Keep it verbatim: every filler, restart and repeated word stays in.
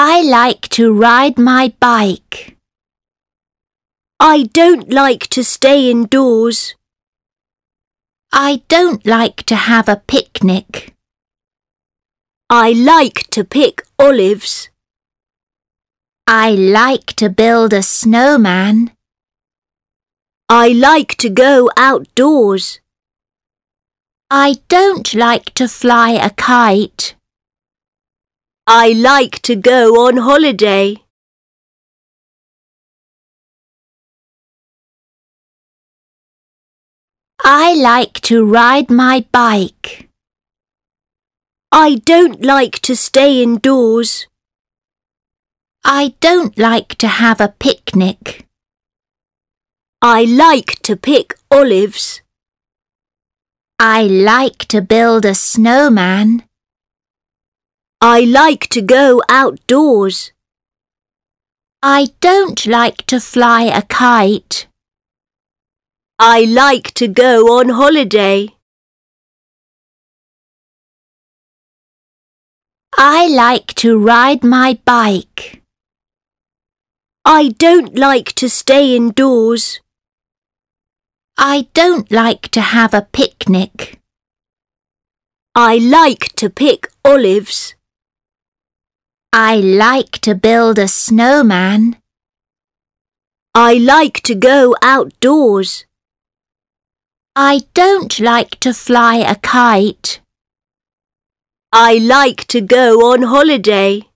I like to ride my bike. I don't like to stay indoors. I don't like to have a picnic. I like to pick olives. I like to build a snowman. I like to go outdoors. I don't like to fly a kite. I like to go on holiday. I like to ride my bike. I don't like to stay indoors. I don't like to have a picnic. I like to pick olives. I like to build a snowman. I like to go outdoors. I don't like to fly a kite. I like to go on holiday. I like to ride my bike. I don't like to stay indoors. I don't like to have a picnic. I like to pick olives. I like to build a snowman. I like to go outdoors. I don't like to fly a kite. I like to go on holiday.